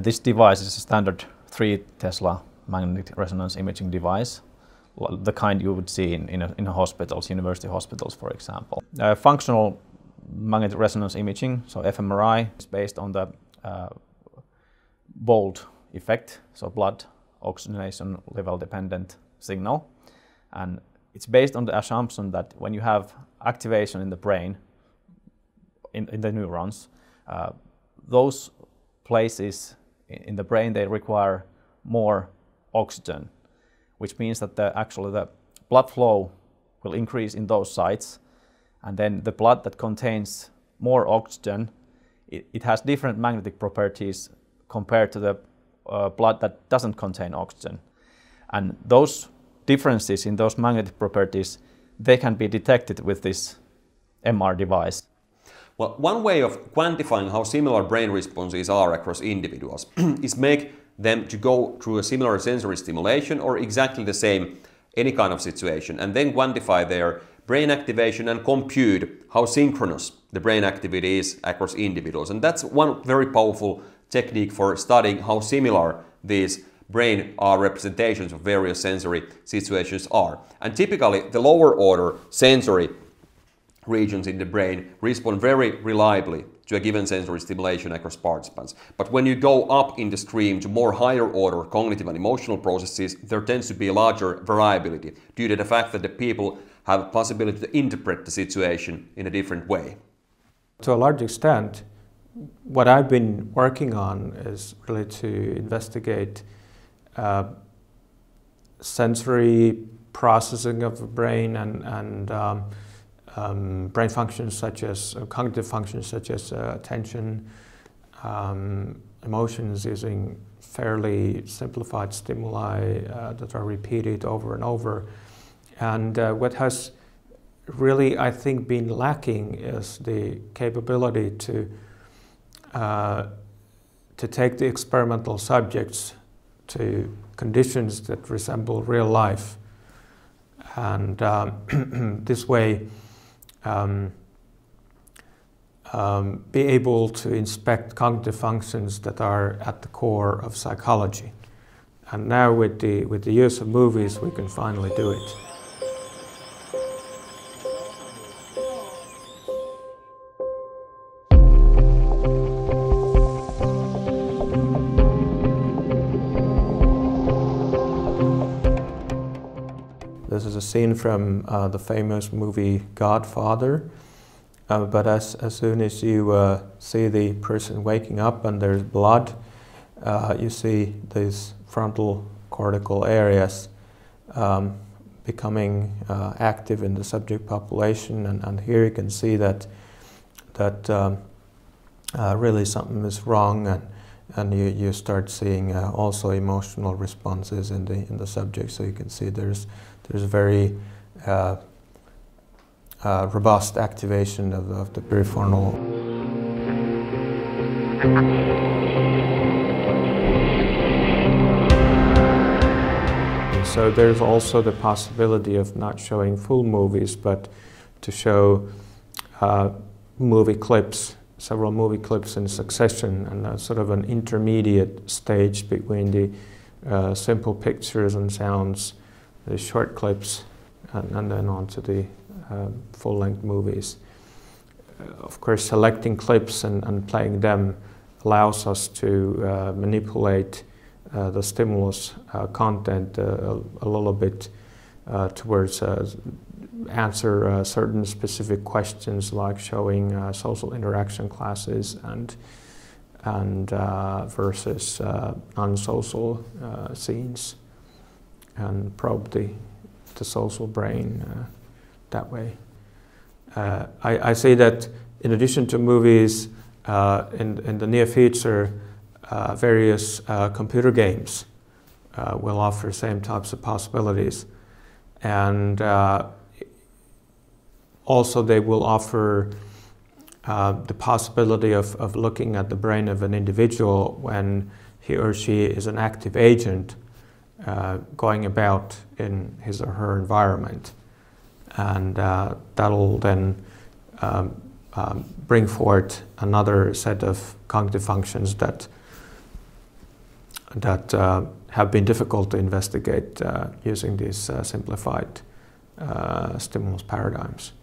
This device is a standard 3 Tesla magnetic resonance imaging device, the kind you would see in hospitals, university hospitals, for example. Functional magnetic resonance imaging, so fMRI, is based on the BOLD effect, so blood oxygenation level dependent signal, and it's based on the assumption that when you have activation in the brain, in the neurons, those places in the brain, they require more oxygen, which means that actually the blood flow will increase in those sites, and then the blood that contains more oxygen, it has different magnetic properties compared to the blood that doesn't contain oxygen. And those differences in those magnetic properties, they can be detected with this MR device. Well, one way of quantifying how similar brain responses are across individuals is make them to go through a similar sensory stimulation or exactly the same, any kind of situation, and then quantify their brain activation and compute how synchronous the brain activity is across individuals. And that's one very powerful technique for studying how similar these brain representations of various sensory situations are. And typically the lower order sensory regions in the brain respond very reliably to a given sensory stimulation across participants. But when you go up in the stream to more higher order cognitive and emotional processes, there tends to be larger variability due to the fact that the people have a possibility to interpret the situation in a different way. To a large extent, what I've been working on is really to investigate sensory processing of the brain and brain functions such as cognitive functions such as attention, emotions using fairly simplified stimuli that are repeated over and over. And what has really, I think, been lacking is the capability to take the experimental subjects to conditions that resemble real life. And this way, be able to inspect cognitive functions that are at the core of psychology. And now with the use of movies, we can finally do it. This is a scene from the famous movie Godfather, but as soon as you see the person waking up and there's blood, you see these frontal cortical areas becoming active in the subject population, and here you can see that really something is wrong, and you start seeing also emotional responses in the subject. So you can see there's very robust activation of the prefrontal. And so there's also the possibility of not showing full movies, but to show movie clips, several movie clips in succession, and that's sort of an intermediate stage between the simple pictures and sounds, the short clips, and then on to the full-length movies. Of course, selecting clips and playing them allows us to manipulate the stimulus content a little bit towards answer certain specific questions, like showing social interaction classes and versus non-social scenes, and probe the social brain that way. I say that in addition to movies, in the near future, various computer games will offer the same types of possibilities. And also they will offer the possibility of looking at the brain of an individual when he or she is an active agent going about in his or her environment, and that'll then bring forth another set of cognitive functions that that have been difficult to investigate using these simplified stimulus paradigms.